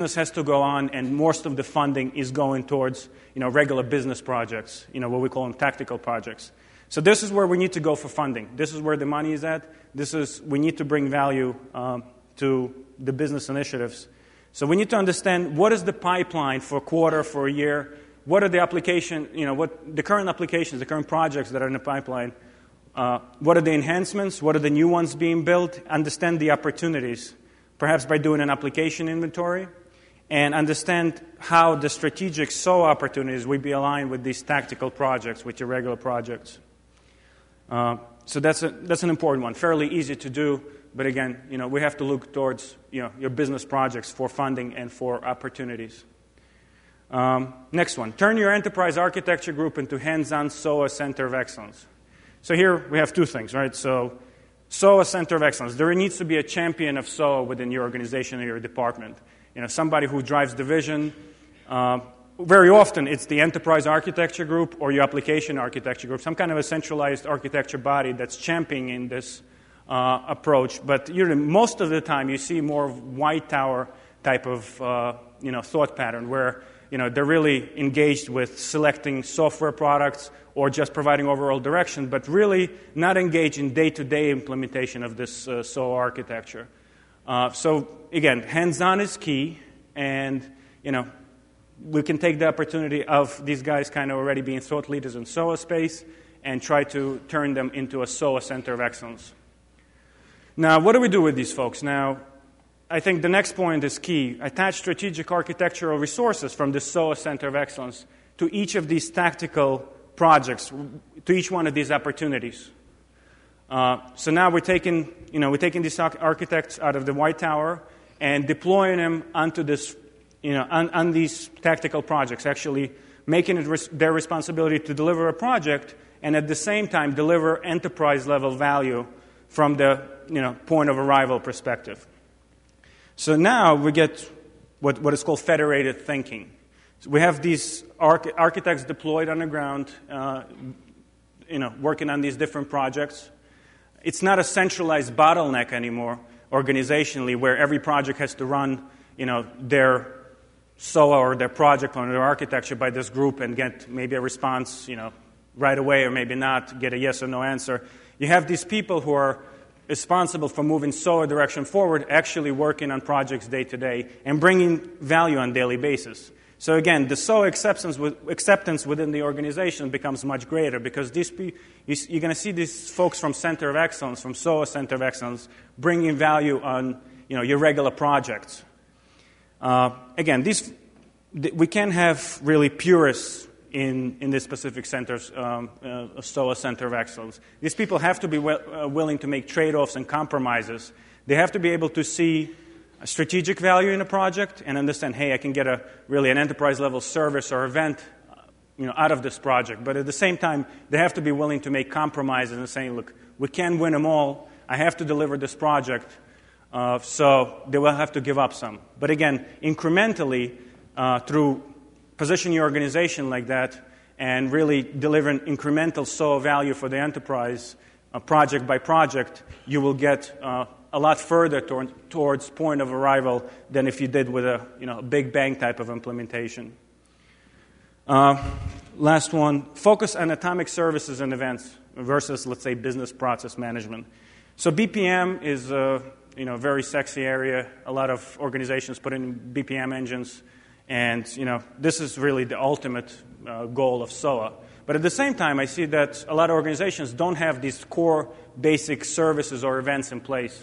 Business has to go on, and most of the funding is going towards, regular business projects, what we call them tactical projects. So this is where we need to go for funding. This is where the money is at. We need to bring value to the business initiatives. So we need to understand what is the pipeline for a quarter, for a year. What are the application, what the current applications, the current projects that are in the pipeline? What are the enhancements? What are the new ones being built? Understand the opportunities, perhaps by doing an application inventory, and understand how the strategic SOA opportunities will be aligned with these tactical projects, with your regular projects. So that's an important one. Fairly easy to do, but again, we have to look towards your business projects for funding and for opportunities. Next one, turn your enterprise architecture group into hands-on SOA center of excellence. So here we have two things, right? So SOA center of excellence. There needs to be a champion of SOA within your organization or your department. Somebody who drives the vision. Very often it's the enterprise architecture group or your application architecture group, some kind of a centralized architecture body that's championing this approach. But most of the time you see more of white tower type of thought pattern where they're really engaged with selecting software products or just providing overall direction, but really not engaged in day-to-day implementation of this SOA architecture. So again, hands-on is key, and we can take the opportunity of these guys kind of already being thought leaders in SOA space and try to turn them into a SOA center of excellence. Now, what do we do with these folks? Now, I think the next point is key. Attach strategic architectural resources from the SOA Center of Excellence to each of these tactical projects, to each one of these opportunities. So now we're taking these architects out of the White Tower and deploying them onto this, on these tactical projects. Actually, making it their responsibility to deliver a project and at the same time deliver enterprise-level value from the point of arrival perspective. So now we get what is called federated thinking. So we have these architects deployed on the ground, working on these different projects. It's not a centralized bottleneck anymore organizationally where every project has to run, their SOA or their project or their architecture by this group and get maybe a response, right away or maybe not, get a yes or no answer. You have these people who are responsible for moving SOA direction forward, actually working on projects day to day and bringing value on a daily basis. So again, the SOA acceptance within the organization becomes much greater because you're going to see these folks from Center of Excellence, from SOA Center of Excellence, bringing value on your regular projects. Again, we can't have really purists in this specific centers, SOA Center of Excellence. These people have to be willing to make trade-offs and compromises. They have to be able to see a strategic value in a project and understand, hey, I can get an enterprise-level service or event out of this project. But at the same time, they have to be willing to make compromises and saying, look, we can't win them all. I have to deliver this project. So they will have to give up some. But again, incrementally, through position your organization like that and really deliver an incremental SOA value for the enterprise, project by project, you will get a lot further towards point of arrival than if you did with a big bang type of implementation. Last one, focus on atomic services and events versus, let's say, business process management. So BPM is a very sexy area. A lot of organizations put in BPM engines. And, this is really the ultimate goal of SOA. But at the same time, I see that a lot of organizations don't have these core basic services or events in place.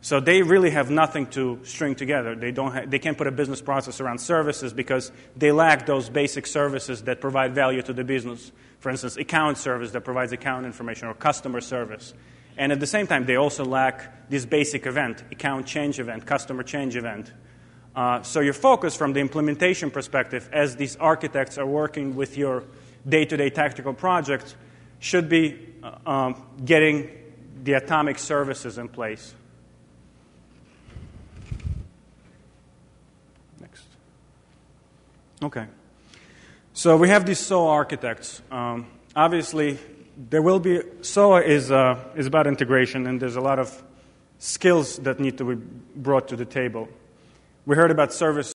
So they really have nothing to string together. They can't put a business process around services because they lack those basic services that provide value to the business. For instance, account service that provides account information or customer service. And at the same time, they also lack this basic event, account change event, customer change event. So your focus from the implementation perspective as these architects are working with your day-to-day tactical projects should be getting the atomic services in place. Next. Okay. So we have these SOA architects. Obviously, there will be SOA is about integration, and there's a lot of skills that need to be brought to the table. We heard about service